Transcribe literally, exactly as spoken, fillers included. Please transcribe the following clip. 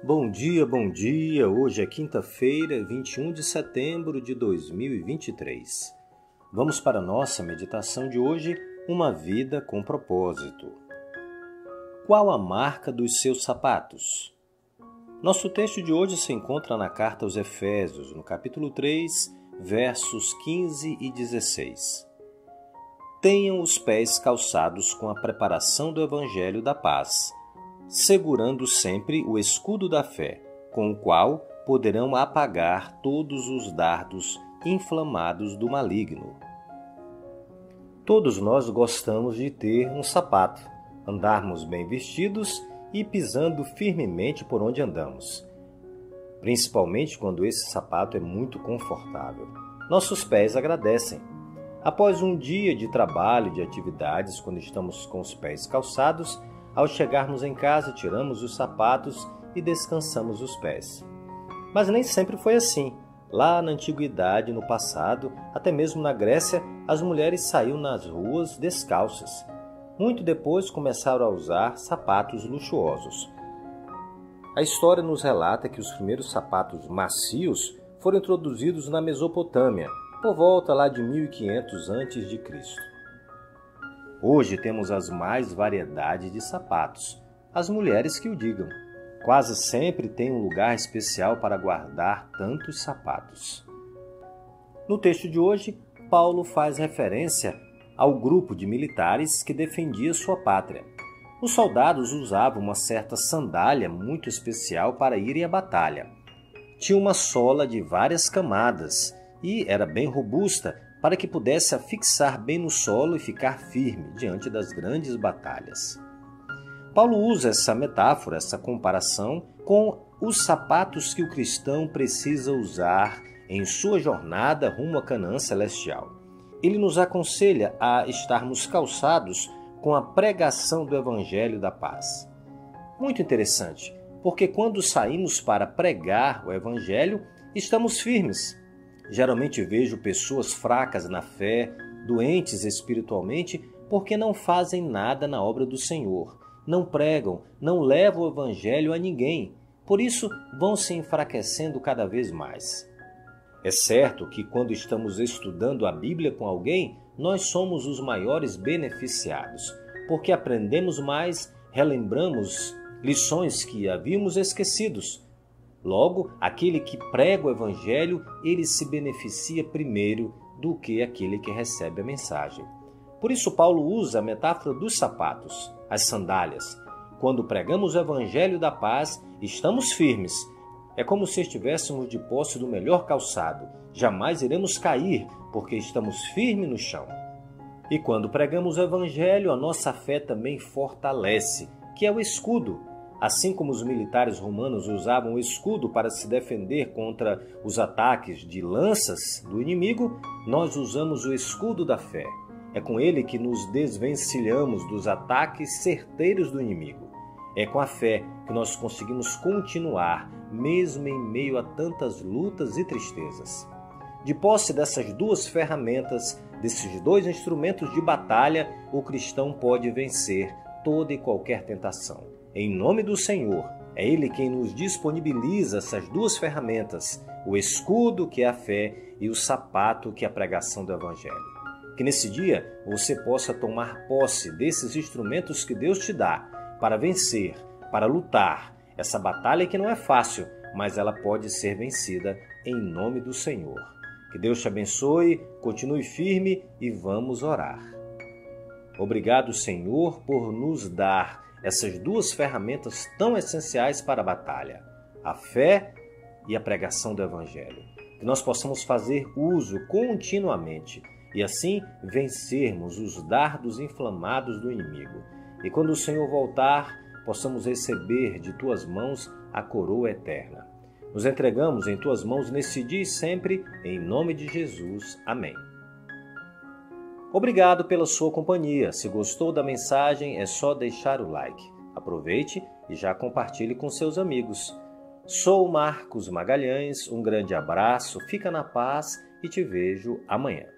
Bom dia, bom dia! Hoje é quinta-feira, vinte e um de setembro de dois mil e vinte e três. Vamos para a nossa meditação de hoje, uma vida com propósito. Qual a marca dos seus sapatos? Nosso texto de hoje se encontra na carta aos Efésios, no capítulo três, versos quinze e dezesseis. Tenham os pés calçados com a preparação do Evangelho da Paz, segurando sempre o escudo da fé, com o qual poderão apagar todos os dardos inflamados do maligno. Todos nós gostamos de ter um sapato, andarmos bem vestidos e pisando firmemente por onde andamos, principalmente quando esse sapato é muito confortável. Nossos pés agradecem. Após um dia de trabalho e de atividades, quando estamos com os pés calçados, ao chegarmos em casa, tiramos os sapatos e descansamos os pés. Mas nem sempre foi assim. Lá na antiguidade, no passado, até mesmo na Grécia, as mulheres saíam nas ruas descalças. Muito depois começaram a usar sapatos luxuosos. A história nos relata que os primeiros sapatos macios foram introduzidos na Mesopotâmia, por volta lá de mil e quinhentos antes de Cristo. Hoje temos as mais variedades de sapatos, as mulheres que o digam. Quase sempre tem um lugar especial para guardar tantos sapatos. No texto de hoje, Paulo faz referência ao grupo de militares que defendia sua pátria. Os soldados usavam uma certa sandália muito especial para irem à batalha. Tinha uma sola de várias camadas e era bem robusta, para que pudesse afixar bem no solo e ficar firme diante das grandes batalhas. Paulo usa essa metáfora, essa comparação, com os sapatos que o cristão precisa usar em sua jornada rumo à Canaã Celestial. Ele nos aconselha a estarmos calçados com a pregação do Evangelho da Paz. Muito interessante, porque quando saímos para pregar o Evangelho, estamos firmes. Geralmente vejo pessoas fracas na fé, doentes espiritualmente, porque não fazem nada na obra do Senhor, não pregam, não levam o Evangelho a ninguém, por isso vão se enfraquecendo cada vez mais. É certo que quando estamos estudando a Bíblia com alguém, nós somos os maiores beneficiados, porque aprendemos mais, relembramos lições que havíamos esquecidos. Logo, aquele que prega o Evangelho, ele se beneficia primeiro do que aquele que recebe a mensagem. Por isso, Paulo usa a metáfora dos sapatos, as sandálias. Quando pregamos o Evangelho da Paz, estamos firmes. É como se estivéssemos de posse do melhor calçado. Jamais iremos cair, porque estamos firmes no chão. E quando pregamos o Evangelho, a nossa fé também fortalece, que é o escudo. Assim como os militares romanos usavam o escudo para se defender contra os ataques de lanças do inimigo, nós usamos o escudo da fé. É com ele que nos desvencilhamos dos ataques certeiros do inimigo. É com a fé que nós conseguimos continuar, mesmo em meio a tantas lutas e tristezas. De posse dessas duas ferramentas, desses dois instrumentos de batalha, o cristão pode vencer toda e qualquer tentação. Em nome do Senhor, é Ele quem nos disponibiliza essas duas ferramentas, o escudo, que é a fé, e o sapato, que é a pregação do Evangelho. Que nesse dia você possa tomar posse desses instrumentos que Deus te dá para vencer, para lutar. Essa batalha que não é fácil, mas ela pode ser vencida em nome do Senhor. Que Deus te abençoe, continue firme e vamos orar. Obrigado, Senhor, por nos dar essas duas ferramentas tão essenciais para a batalha, a fé e a pregação do Evangelho. Que nós possamos fazer uso continuamente e assim vencermos os dardos inflamados do inimigo. E quando o Senhor voltar, possamos receber de Tuas mãos a coroa eterna. Nos entregamos em Tuas mãos nesse dia e sempre, em nome de Jesus. Amém. Obrigado pela sua companhia. Se gostou da mensagem, é só deixar o like. Aproveite e já compartilhe com seus amigos. Sou Marcos Magalhães, um grande abraço, fica na paz e te vejo amanhã.